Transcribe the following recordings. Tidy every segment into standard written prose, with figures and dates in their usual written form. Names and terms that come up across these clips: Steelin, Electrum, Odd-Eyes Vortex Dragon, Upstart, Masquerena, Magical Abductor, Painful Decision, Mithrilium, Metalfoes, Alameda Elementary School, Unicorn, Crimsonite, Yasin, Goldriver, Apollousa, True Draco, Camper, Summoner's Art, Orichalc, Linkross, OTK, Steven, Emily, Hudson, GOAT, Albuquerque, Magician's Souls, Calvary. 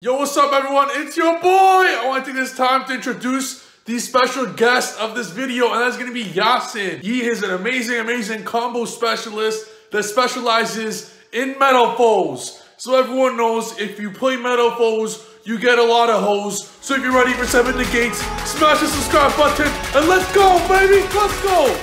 Yo, what's up everyone? It's your boy! I want to take this time to introduce the special guest of this video, and that's going to be Yasin. He is an amazing combo specialist that specializes in Metalfoes. So everyone knows if you play Metalfoes, you get a lot of hoes. So if you're ready for stepping the gates, smash the subscribe button and let's go, baby! Let's go!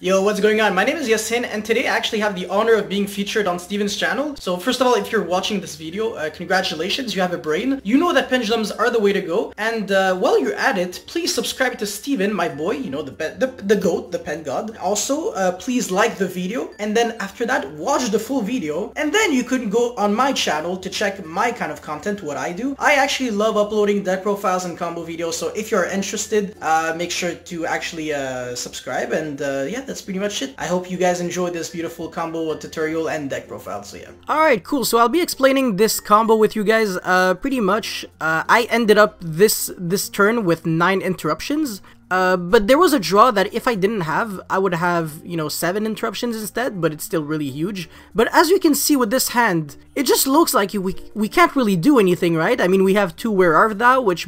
Yo, what's going on? My name is Yasin, and today I actually have the honor of being featured on Steven's channel. So first of all, if you're watching this video, congratulations, you have a brain. You know that pendulums are the way to go. And while you're at it, please subscribe to Steven, my boy, you know, the GOAT, the pen god. Also, please like the video, and then after that, watch the full video. And then you can go on my channel to check my kind of content, what I do. I actually love uploading deck profiles and combo videos, so if you're interested, make sure to actually subscribe, and yeah, that's pretty much it. I hope you guys enjoyed this beautiful combo tutorial and deck profile, so yeah. Alright, cool. So I'll be explaining this combo with you guys pretty much. I ended up this turn with 9 interruptions. But there was a draw that if I didn't have, I would have, you know, 7 interruptions instead, but it's still really huge. But as you can see with this hand, it just looks like we can't really do anything, right? I mean, we have 2 Where Art Thou, which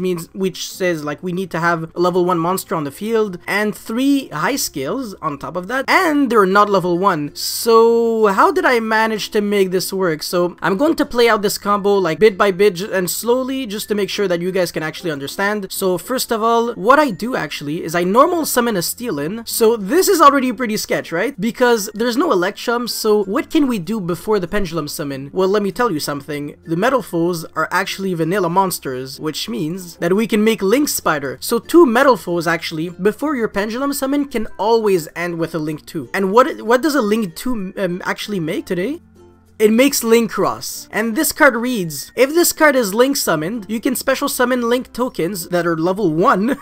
says, like, we need to have a level 1 monster on the field, and 3 high scales on top of that, and they're not level 1. So, how did I manage to make this work? So, I'm going to play out this combo, like, bit by bit, and slowly, just to make sure that you guys can actually understand. So, first of all, what I do actually is I normal summon a Steelin. So this is already pretty sketch, right? Because there's no Electrum, so what can we do before the Pendulum summon? Well, let me tell you something. The Metalfoes are actually vanilla monsters, which means that we can make Link Spider. So 2 Metalfoes actually, before your Pendulum summon, can always end with a Link 2. And what does a Link 2 actually make today? It makes Linkross, and this card reads, if this card is Link summoned, you can special summon Link tokens that are level 1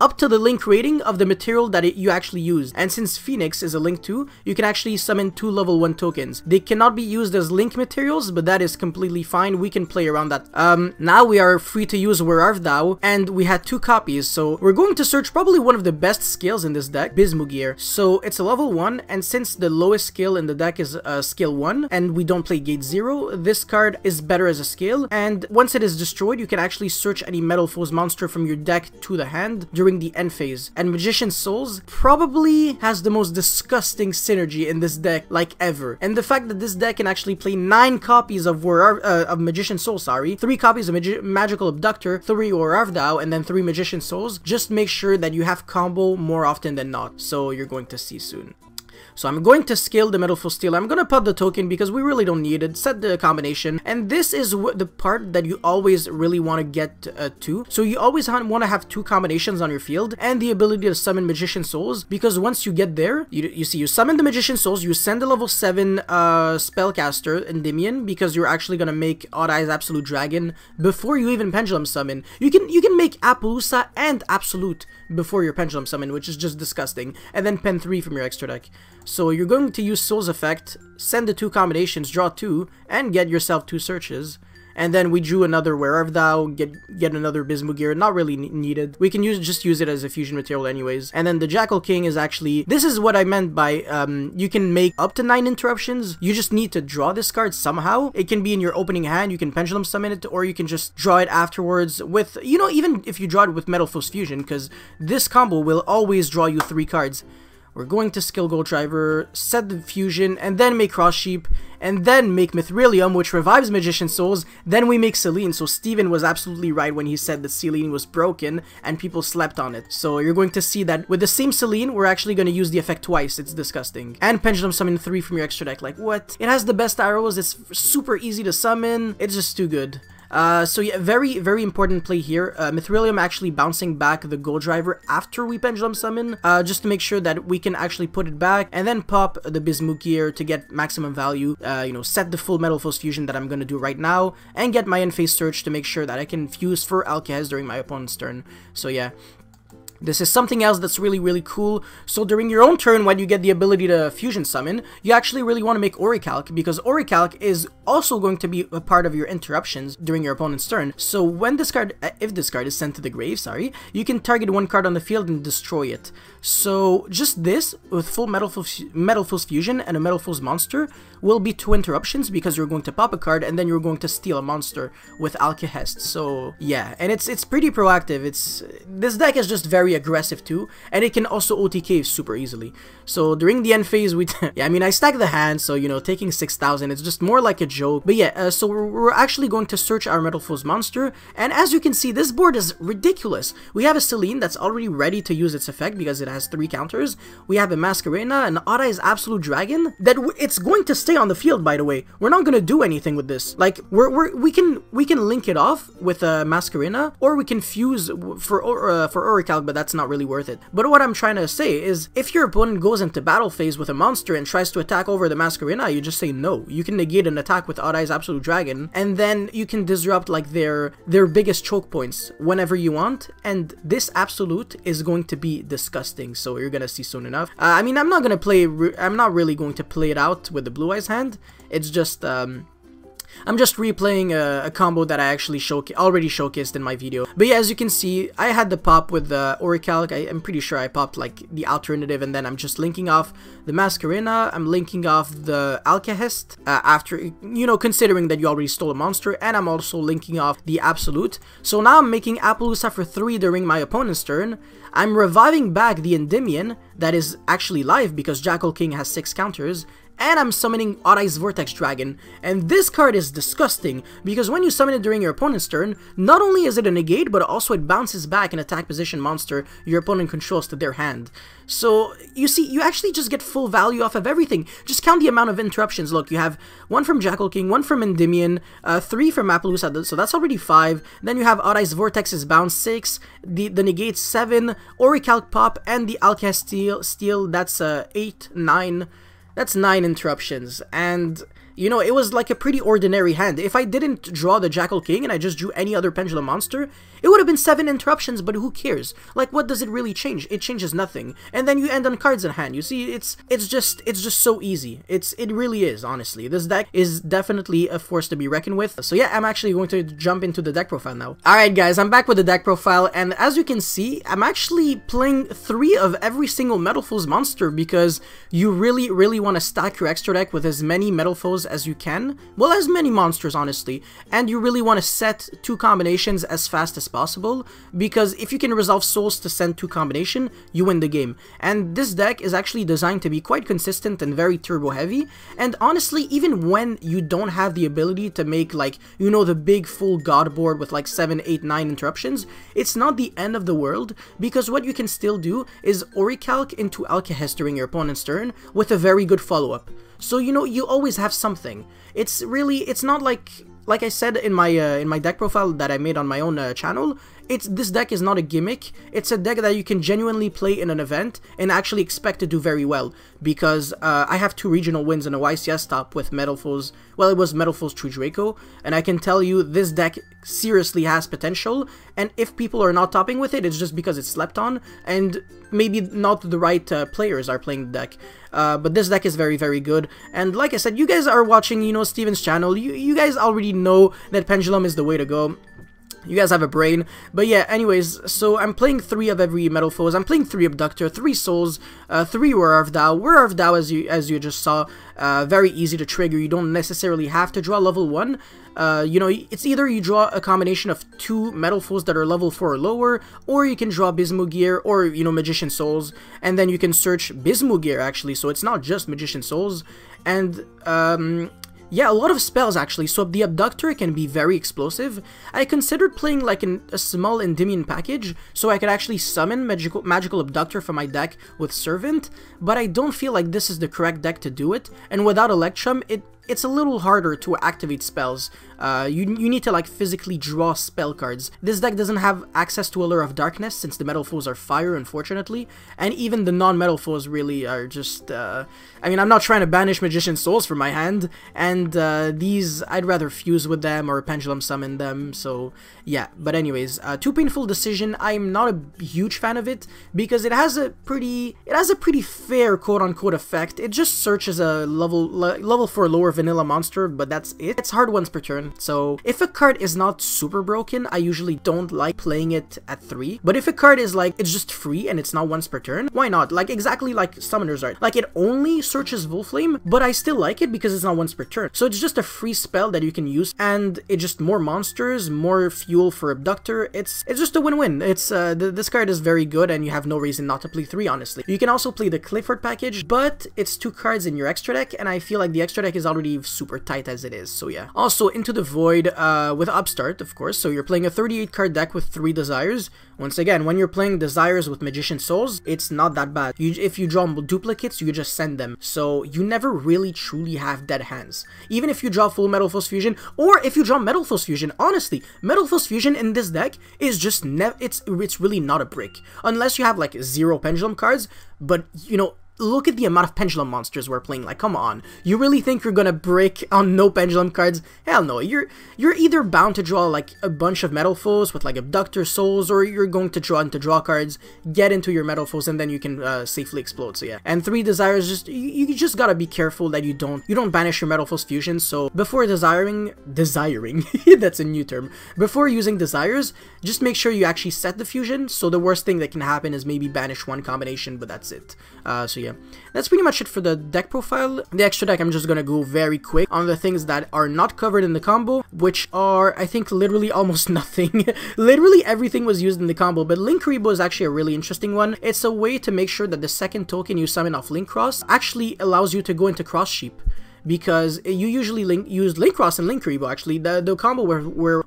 up to the Link rating of the material that you actually used. And since Phoenix is a Link 2, you can actually summon 2 level 1 tokens. They cannot be used as Link materials, but that is completely fine, we can play around that. Now we are free to use Where Art Thou, and we had 2 copies, so we're going to search probably one of the best skills in this deck, Bismugear. So it's a level 1, and since the lowest skill in the deck is skill 1, and we don't play gate 0, this card is better as a scale, and once it is destroyed, you can actually search any Metalfoes monster from your deck to the hand during the end phase. And Magician's Souls probably has the most disgusting synergy in this deck, like, ever. And the fact that this deck can actually play 9 copies of Magician's Souls, 3 copies of Magical Abductor, 3 Where Art Thou, and then 3 Magician's Souls, just make sure that you have combo more often than not, so you're going to see soon. So I'm going to scale the Metalfoes Steel. I'm going to put the token because we really don't need it. Set the combination. And this is the part that you always really want to get to. So you always want to have 2 combinations on your field and the ability to summon Magician's Souls, because once you get there, you summon the Magician's Souls, you send the level 7 Spellcaster, Endymion, because you're actually going to make Odd-Eyes Absolute Dragon before you even Pendulum Summon. You can make Apollousa and Absolute before your Pendulum Summon, which is just disgusting. And then pen 3 from your extra deck. So you're going to use Soul's Effect, send the 2 combinations, draw 2, and get yourself 2 searches. And then we drew another Where Art Thou, get another Bismugear, not really needed. We can just use it as a fusion material anyways. And then the Jackal King is actually, this is what I meant by, you can make up to 9 interruptions. You just need to draw this card somehow. It can be in your opening hand, you can Pendulum Summon it, or you can just draw it afterwards with, you know, even if you draw it with Metalfoes Fusion, because this combo will always draw you 3 cards. We're going to skill Goldriver, set the fusion, and then make Cross Sheep, and then make Mithrilium, which revives Magician's Souls, then we make Selene. So Steven was absolutely right when he said that Selene was broken, and people slept on it. So you're going to see that with the same Selene, we're actually going to use the effect twice, it's disgusting. And Pendulum Summon 3 from your extra deck, like, what? It has the best arrows, it's super easy to summon, it's just too good. So yeah, very important play here. Mithrilium actually bouncing back the Goldriver after we Pendulum Summon, just to make sure that we can actually put it back, and then pop the Bismugear to get maximum value, you know, set the full Metalfoes Fusion that I'm gonna do right now, and get my end phase search to make sure that I can fuse for Alkahest during my opponent's turn. So yeah. This is something else that's really, really cool. So during your own turn, when you get the ability to fusion summon, you actually really want to make Orichalc, because Orichalc is also going to be a part of your interruptions during your opponent's turn. So when this card, if this card is sent to the grave, sorry, you can target one card on the field and destroy it. So just this, with full Metalfoes Fusion and a Metalfoes monster, will be two interruptions, because you're going to pop a card and then you're going to steal a monster with Alkahest. So yeah, and it's pretty proactive. This deck is just very aggressive too, and it can also OTK super easily. So during the end phase, yeah, I mean, I stack the hand, so you know, taking 6,000, it's just more like a joke. But yeah, so we're actually going to search our Metalfoes monster, and as you can see, this board is ridiculous. We have a Selene that's already ready to use its effect because it has 3 counters. We have a Masquerena, an Odd-Eyes Absolute Dragon that it's going to stay on the field. By the way, we're not gonna do anything with this. Like we can link it off with a Masquerena, or we can fuse for Orichalc, but that's not really worth it. But what I'm trying to say is, if your opponent goes into battle phase with a monster and tries to attack over the Masquerena, you just say no. You can negate an attack with Odd-Eyes Absolute Dragon, and then you can disrupt like their biggest choke points whenever you want, and this Absolute is going to be disgusting, so you're gonna see soon enough. I mean, I'm not really going to play it out with the Blue Eyes hand. It's just, I'm just replaying a combo that I actually already showcased in my video. But yeah, as you can see, I had the pop with the Orichalc. I'm pretty sure I popped like the alternative, and then I'm just linking off the Masquerena. I'm linking off the Alkahest after, you know, considering that you already stole a monster, and I'm also linking off the Absolute. So now I'm making Apollousa for 3 during my opponent's turn. I'm reviving back the Endymion that is actually live because Jackal King has 6 counters. And I'm summoning Odd-Eyes Vortex Dragon, and this card is disgusting because when you summon it during your opponent's turn, not only is it a negate, but also it bounces back an attack position monster your opponent controls to their hand. So you see, you actually just get full value off of everything. Just count the amount of interruptions. Look, you have 1 from Jackal King, 1 from Endymion, 3 from Apollousa, so that's already 5. Then you have Odd-Eyes Vortex's bounce 6, the negate 7, Orichalc pop, and the Alkahest steal. That's 8, 9. That's 9 interruptions, and you know, it was like a pretty ordinary hand. If I didn't draw the Jackal King and I just drew any other Pendulum Monster, it would have been 7 interruptions, but who cares? Like, what does it really change? It changes nothing. And then you end on cards in hand. You see, it's just so easy. It really is, honestly. This deck is definitely a force to be reckoned with. So yeah, I'm actually going to jump into the deck profile now. Alright guys, I'm back with the deck profile, and as you can see, I'm actually playing 3 of every single Metalfoes monster because you really, really want to stack your extra deck with as many Metalfoes as you can, well, as many monsters honestly, and you really want to set 2 combinations as fast as possible, because if you can resolve souls to send 2 combination, you win the game. And this deck is actually designed to be quite consistent and very turbo heavy, and honestly, even when you don't have the ability to make, like, you know, the big full god board with like 7, 8, 9 interruptions, it's not the end of the world, because what you can still do is Orichalc into Alkahest during your opponent's turn with a very good follow-up. So, you know, you always have something. It's not like I said in my deck profile that I made on my own channel. This deck is not a gimmick. It's a deck that you can genuinely play in an event and actually expect to do very well, because I have 2 regional wins in a YCS top with Metalfoes. Well, it was Metalfoes True Draco, and I can tell you this deck seriously has potential, and if people are not topping with it, it's just because it's slept on and maybe not the right players are playing the deck. But this deck is very, very good, and like I said, you guys are watching, you know, Steven's channel. You guys already know that Pendulum is the way to go. You guys have a brain. But yeah, anyways, so I'm playing 3 of every Metalfoes. I'm playing 3 Abductor, 3 Souls, 3 War of Dao. War of Dao, as you just saw, very easy to trigger. You don't necessarily have to draw level 1. You know, it's either you draw a combination of 2 Metalfoes that are level 4 or lower, or you can draw Bismugear or, you know, Magician's Souls, and then you can search Bismugear actually, so it's not just Magician's Souls. And yeah, a lot of spells actually, so the Abductor can be very explosive. I considered playing like a small Endymion package, so I could actually summon Magical Abductor from my deck with Servant, but I don't feel like this is the correct deck to do it, and without Electrum, it it's a little harder to activate spells. You need to like physically draw spell cards. This deck doesn't have access to Allure of Darkness since the Metalfoes are fire, unfortunately, and even the non-Metalfoes really are just, I mean, I'm not trying to banish Magician's Souls from my hand, and these, I'd rather fuse with them or Pendulum Summon them, so yeah. But anyways, Too Painful Decision, I'm not a huge fan of it, because it has a pretty, fair quote-unquote effect. It just searches a level 4 lower vanilla monster, but that's it. It's hard ones per turn. So if a card is not super broken, I usually don't like playing it at 3, but if a card is like, it's just free and it's not once per turn, why not? Like exactly like Summoner's Art. Like it only searches Volflame, but I still like it because it's not once per turn. So it's just a free spell that you can use, and it's just more monsters, more fuel for Abductor. It's just a win-win. It's this card is very good and you have no reason not to play 3, honestly. You can also play the Clifford package, but it's 2 cards in your extra deck, and I feel like the extra deck is already super tight as it is, so yeah. Also, Into the Void with Upstart, of course, so you're playing a 38 card deck with 3 Desires. Once again, when you're playing Desires with Magician's Souls, it's not that bad. If you draw duplicates, you just send them, so you never really truly have dead hands. Even if you draw Full Metalfoes Fusion, or if you draw Metalfoes Fusion, honestly, Metalfoes Fusion in this deck is just, it's really not a brick. Unless you have like 0 Pendulum cards, but you know, look at the amount of Pendulum monsters we're playing, like, come on. You really think you're gonna break on no Pendulum cards? Hell no, you're either bound to draw, like, a bunch of Metalfoes with, like, Abductor Souls, or you're going to draw into draw cards, get into your Metalfoes, and then you can safely explode, so yeah. And 3 Desires, just, you just gotta be careful that you don't banish your Metalfoes Fusion, so before desiring, that's a new term, before using Desires, just make sure you actually set the Fusion, so the worst thing that can happen is maybe banish 1 combination, but that's it. So yeah. That's pretty much it for the deck profile. The extra deck, I'm just gonna go very quick on the things that are not covered in the combo, which are, I think, literally almost nothing. Literally everything was used in the combo, but Linkuriboh is actually a really interesting one. It's a way to make sure that the second token you summon off Linkross actually allows you to go into Cross Sheep, because you usually use Linkross and Linkuriboh. Actually, the combo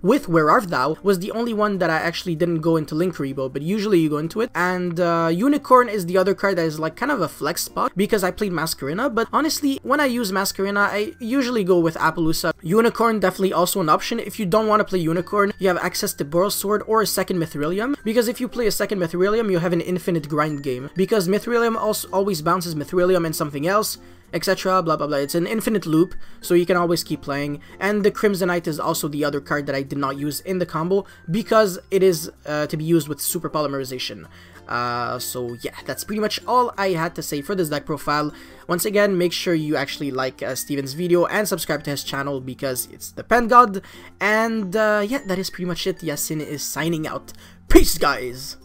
with Where Art Thou was the only one that I actually didn't go into Linkuriboh, but usually you go into it. And Unicorn is the other card that is like kind of a flex spot, because I played Masquerena, but honestly, when I use Masquerena, I usually go with Apollousa. Unicorn definitely also an option. If you don't want to play Unicorn, you have access to Boros Sword or a second Mithrilium, because if you play a second Mithrilium, you have an infinite grind game, because Mithrilium also always bounces Mithrilium and something else, etc, blah blah blah. It's an infinite loop, so you can always keep playing. And the Crimsonite is also the other card that I did not use in the combo, because it is to be used with super polymerization. So yeah, that's pretty much all I had to say for this deck profile. Once again, make sure you actually like Steven's video and subscribe to his channel, because it's the Pen God. And yeah, that is pretty much it. Yasin is signing out. Peace, guys!